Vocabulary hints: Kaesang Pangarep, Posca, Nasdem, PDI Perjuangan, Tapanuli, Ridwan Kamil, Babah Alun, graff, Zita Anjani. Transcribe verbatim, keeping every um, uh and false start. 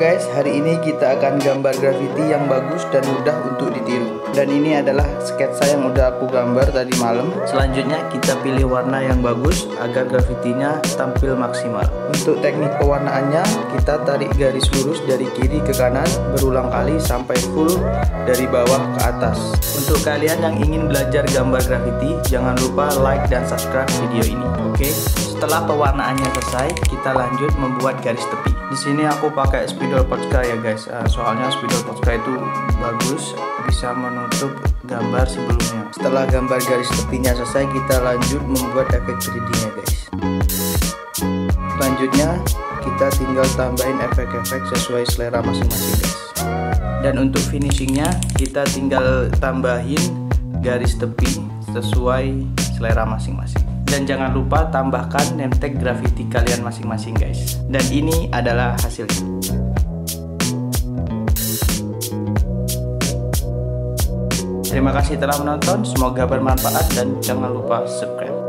guys, hari ini kita akan gambar graffiti yang bagus dan mudah untuk ditiru. Dan ini adalah sketsa yang udah aku gambar tadi malam. Selanjutnya kita pilih warna yang bagus agar grafitinya tampil maksimal. Untuk teknik pewarnaannya, kita tarik garis lurus dari kiri ke kanan berulang kali sampai full dari bawah ke atas. Untuk kalian yang ingin belajar gambar graffiti, jangan lupa like dan subscribe video ini. Oke, setelah pewarnaannya selesai, kita lanjut membuat garis tepi. Di sini aku pakai spidol Posca ya guys, soalnya spidol Posca itu bagus, bisa menutup gambar sebelumnya. Setelah gambar garis tepinya selesai, kita lanjut membuat efek tiga D-nya guys. Selanjutnya kita tinggal tambahin efek-efek sesuai selera masing-masing guys. Dan untuk finishingnya kita tinggal tambahin garis tepi sesuai selera masing-masing. Dan jangan lupa tambahkan name tag graffiti kalian masing-masing guys. Dan ini adalah hasilnya. Terima kasih telah menonton, semoga bermanfaat dan jangan lupa subscribe.